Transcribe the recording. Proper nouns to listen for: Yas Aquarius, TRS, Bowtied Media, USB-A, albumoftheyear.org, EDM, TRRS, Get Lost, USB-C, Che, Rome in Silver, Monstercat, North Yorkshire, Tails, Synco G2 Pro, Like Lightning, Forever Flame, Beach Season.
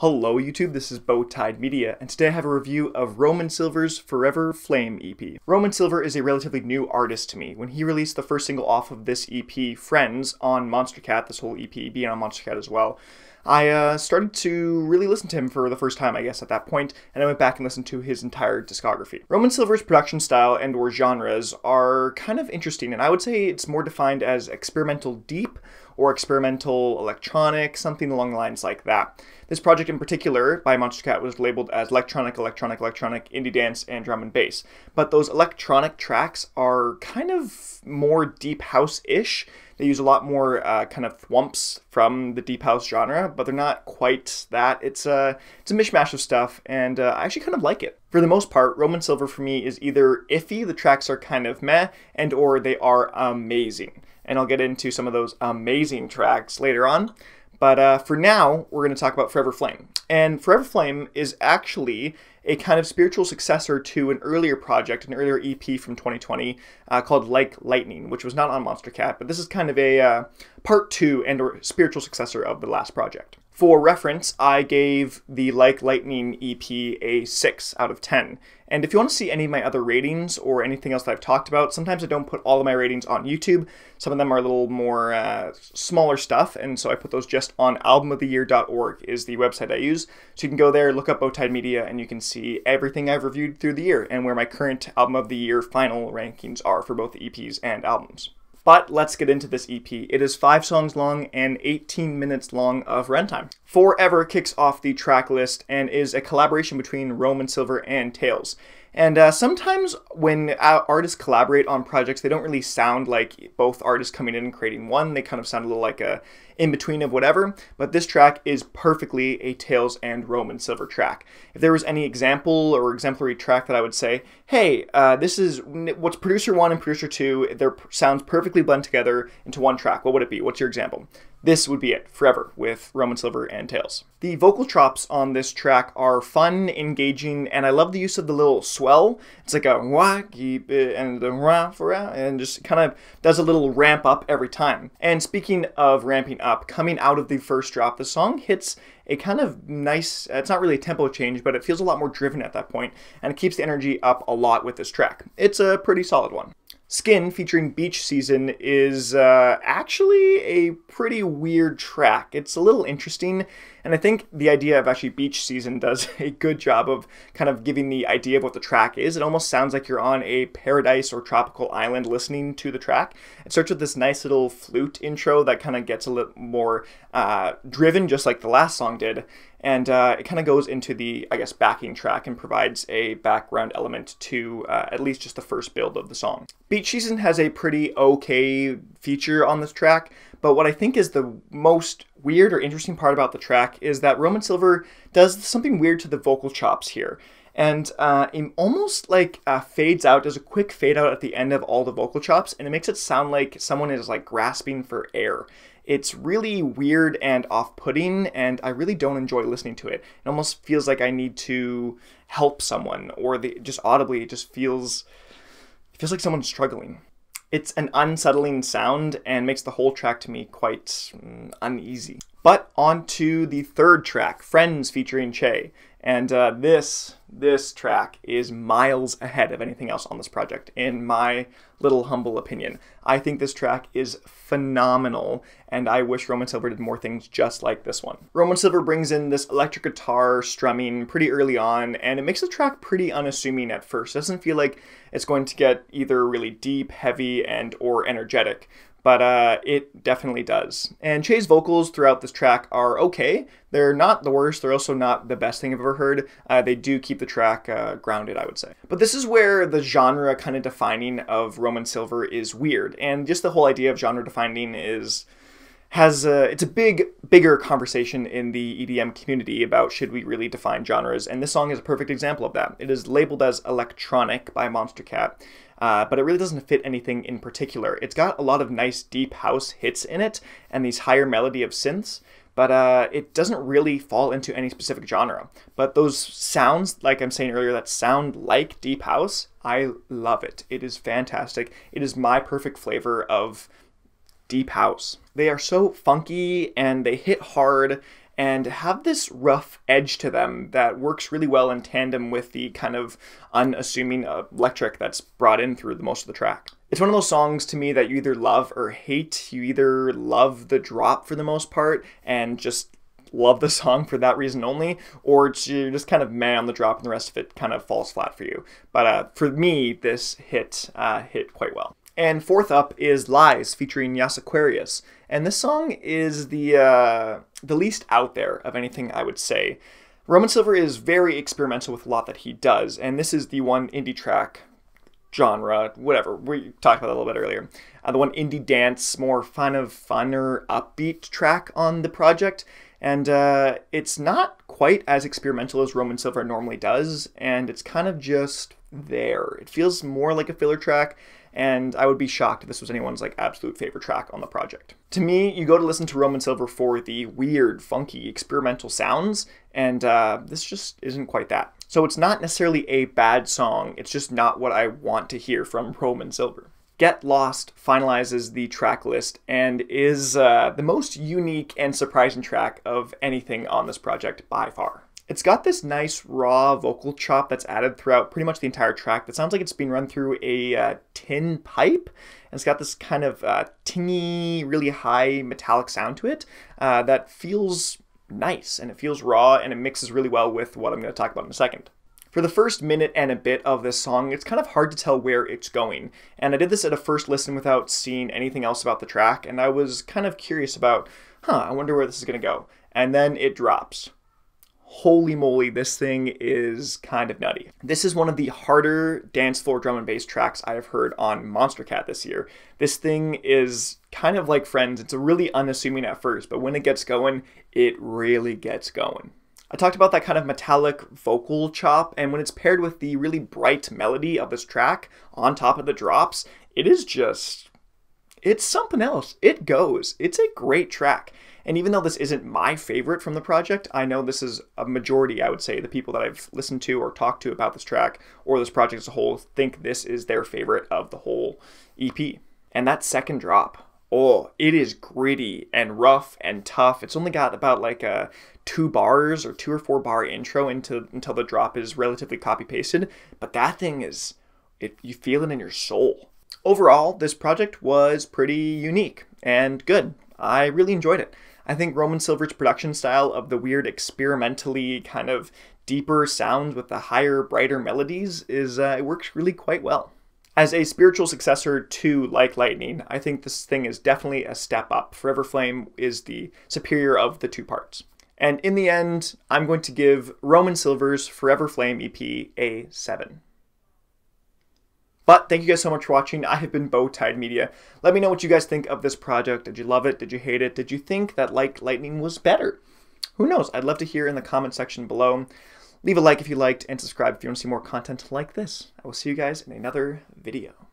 Hello YouTube, this is Bowtied Media, and today I have a review of Rome in Silver's Forever Flame EP. Rome in Silver is a relatively new artist to me. When he released the first single off of this EP, Friends, on Monstercat, this whole EP being on Monstercat as well, I started to really listen to him for the first time, I guess, at that point, and I went back and listened to his entire discography. Rome in Silver's production style and or genres are kind of interesting, and I would say it's more defined as experimental deep or experimental electronic, something along lines like that. This project in particular by Monstercat was labeled as electronic, electronic, electronic, indie dance, and drum and bass. But those electronic tracks are kind of more deep house-ish. They use a lot more kind of thwomps from the deep house genre, but they're not quite that. It's a mishmash of stuff, and I actually kind of like it. For the most part, Rome in Silver for me is either iffy, the tracks are kind of meh, and or they are amazing. And I'll get into some of those amazing tracks later on. But for now, we're going to talk about Forever Flame. And Forever Flame is actually a kind of spiritual successor to an earlier project, an earlier EP from 2020 called Like Lightning, which was not on Monstercat, but this is kind of a part two and or spiritual successor of the last project. For reference, I gave the Like Lightning EP a 6 out of 10. And if you want to see any of my other ratings or anything else that I've talked about, sometimes I don't put all of my ratings on YouTube. Some of them are a little more smaller stuff, and so I put those just on albumoftheyear.org is the website I use. So you can go there, look up Bowtied Media, and you can see everything I've reviewed through the year and where my current Album of the Year final rankings are for both EPs and albums. But let's get into this EP. It is 5 songs long and 18 minutes long of runtime. Forever kicks off the track list and is a collaboration between Rome in Silver and Tails. And sometimes when artists collaborate on projects, they don't really sound like both artists coming in and creating one. They kind of sound a little like a in-between of whatever. But this track is perfectly a Tails and Rome in Silver track. If there was any example or exemplary track that I would say, hey, this is what's producer 1 and producer 2, their sounds perfectly blend together into one track. What would it be? What's your example? This would be it, Forever, with Rome in Silver and Tails. The vocal chops on this track are fun, engaging, and I love the use of the little swell. It's like a wah, keep it, and the wah, for and just kind of does a little ramp up every time. And speaking of ramping up, coming out of the first drop, the song hits a kind of nice, it's not really a tempo change, but it feels a lot more driven at that point, and it keeps the energy up a lot with this track. It's a pretty solid one. Skin featuring Beach Season is actually a pretty weird track. It's a little interesting, and I think the idea of actually Beach Season does a good job of kind of giving the idea of what the track is. It almost sounds like you're on a paradise or tropical island listening to the track. It starts with this nice little flute intro that kind of gets a little more driven, just like the last song did. And it kind of goes into the, I guess, backing track and provides a background element to at least just the first build of the song. Beach Season has a pretty okay feature on this track, but what I think is the most weird or interesting part about the track is that Rome in Silver does something weird to the vocal chops here. And it almost like fades out, does a quick fade out at the end of all the vocal chops, and it makes it sound like someone is like grasping for air. It's really weird and off-putting, and I really don't enjoy listening to it. It almost feels like I need to help someone, or just audibly, it feels like someone's struggling. It's an unsettling sound and makes the whole track to me quite uneasy. But on to the third track, Friends featuring Che. And this track is miles ahead of anything else on this project, in my little humble opinion. I think this track is phenomenal, and I wish Rome in Silver did more things just like this one. Rome in Silver brings in this electric guitar strumming pretty early on, and it makes the track pretty unassuming at first. It doesn't feel like it's going to get either really deep, heavy, and or energetic. But it definitely does. And Che's vocals throughout this track are okay. They're not the worst. They're also not the best thing I've ever heard. They do keep the track grounded, I would say. But this is where the genre kind of defining of Rome in Silver is weird. And just the whole idea of genre defining is... it's a bigger conversation in the EDM community about should we really define genres, and this song is a perfect example of that. It is labeled as electronic by Monstercat, but it really doesn't fit anything in particular. It's got a lot of nice deep house hits in it, and these higher melody of synths, but it doesn't really fall into any specific genre. But those sounds, like I'm saying earlier, that sound like deep house, I love it. It is fantastic. It is my perfect flavor of deep house. They are so funky and they hit hard and have this rough edge to them that works really well in tandem with the kind of unassuming electric that's brought in through the most of the track. It's one of those songs to me that you either love or hate. You either love the drop for the most part and just love the song for that reason only, or you're just kind of meh on the drop and the rest of it kind of falls flat for you. But for me, this hit quite well. And fourth up is Lies featuring Yas Aquarius. And this song is the least out there of anything, I would say. Rome in Silver is very experimental with a lot that he does, and this is the one indie track genre, whatever, we talked about that a little bit earlier. The one indie dance, more funner, upbeat track on the project. And it's not quite as experimental as Rome in Silver normally does, and it's kind of just there. It feels more like a filler track, and I would be shocked if this was anyone's absolute favorite track on the project. To me, you go to listen to Rome in Silver for the weird, funky, experimental sounds, and this just isn't quite that. So it's not necessarily a bad song, it's just not what I want to hear from Rome in Silver. Get Lost finalizes the track list and is the most unique and surprising track of anything on this project by far. It's got this nice raw vocal chop that's added throughout pretty much the entire track that sounds like it's being run through a tin pipe. And it's got this kind of tingy, really high metallic sound to it that feels nice, and it feels raw, and it mixes really well with what I'm going to talk about in a second. For the first minute and a bit of this song, it's kind of hard to tell where it's going. And I did this at a first listen without seeing anything else about the track, and I was kind of curious about, I wonder where this is going to go. And then it drops. Holy moly, this thing is kind of nutty. This is one of the harder dance floor drum and bass tracks I have heard on Monstercat this year. This thing is kind of like Friends. It's really unassuming at first, but when it gets going, it really gets going. I talked about that kind of metallic vocal chop, and when it's paired with the really bright melody of this track on top of the drops, it is just, it's something else. It goes. It's a great track. And even though this isn't my favorite from the project, I know this is a majority, I would say, the people that I've listened to or talked to about this track or this project as a whole think this is their favorite of the whole EP. And that second drop, oh, it is gritty and rough and tough. It's only got about two or four bar intro until the drop is relatively copy-pasted, but that thing is, you feel it in your soul. Overall, this project was pretty unique and good. I really enjoyed it. I think Rome in Silver's production style of the weird, experimentally kind of deeper sounds with the higher, brighter melodies is it works really quite well. As a spiritual successor to Like Lightning, I think this thing is definitely a step up. Forever Flame is the superior of the two parts. And in the end, I'm going to give Rome in Silver's Forever Flame EP a 7. But thank you guys so much for watching. I have been Bowtied Media. Let me know what you guys think of this project. Did you love it? Did you hate it? Did you think that Like Lightning was better? Who knows? I'd love to hear in the comment section below. Leave a like if you liked and subscribe if you want to see more content like this. I will see you guys in another video.